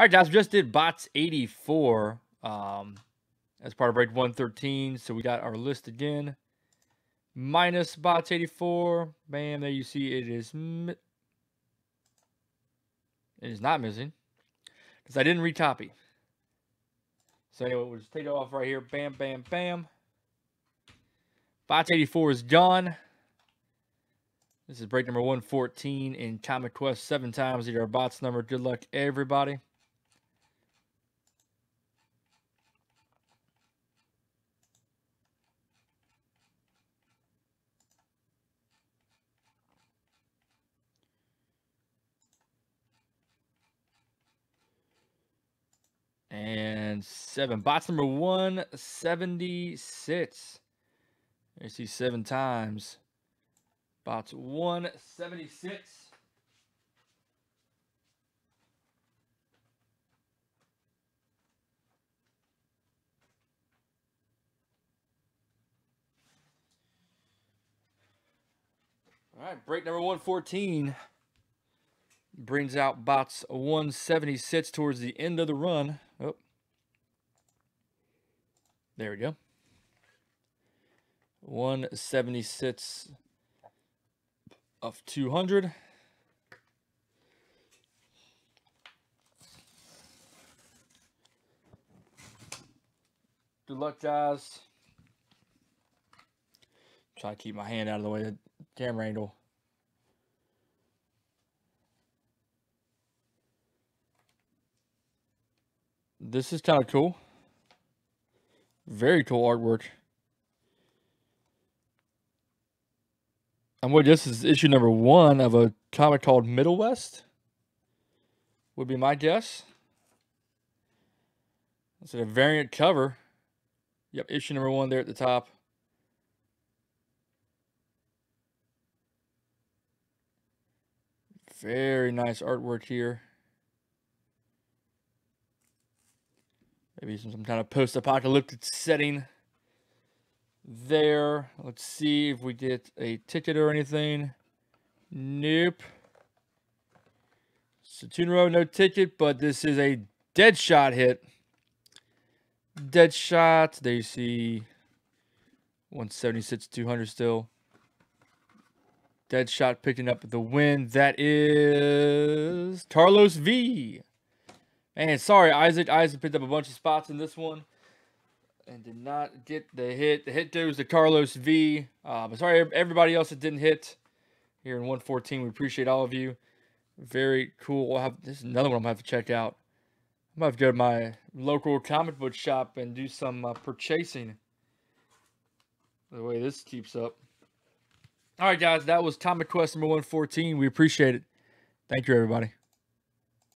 All right, guys, we just did bots 84 as part of break 113. So we got our list again. Minus bots 84. Bam, there you see it is. It is not missing because I didn't recopy. So anyway, we'll just take it off right here. Bam, bam, bam. Bots 84 is gone. This is break number 114 in Comic Quest 7 times. These are our bots number. Good luck, everybody. And 7. Bots number 176. You see 7 times. Bots 176. All right, break number 114 brings out bots 176 towards the end of the run. Oh, there we go. 176 of 200. Good luck, guys. Try to keep my hand out of the way of the camera angle. This is kind of cool. Very cool artwork. And what this is issue number 1 of a comic called Middle West, would be my guess. It's a variant cover. Yep, issue number 1 there at the top. Very nice artwork here. Maybe some kind of post-apocalyptic setting there. Let's see if we get a ticket or anything. Nope. So 2 in a row, no ticket, but this is a Dead Shot hit. Dead Shot. There you see 176, 200 still. Dead Shot picking up the win. That is Carlos V. And sorry, Isaac. Isaac picked up a bunch of spots in this one and did not get the hit. The hit goes to Carlos V. But sorry, everybody else that didn't hit here in 114. We appreciate all of you. Very cool. We'll have, this is another one I'm going to have to check out. I'm going to have to go to my local comic book shop and do some purchasing. The way this keeps up. All right, guys. That was Comic Quest number 114. We appreciate it. Thank you, everybody.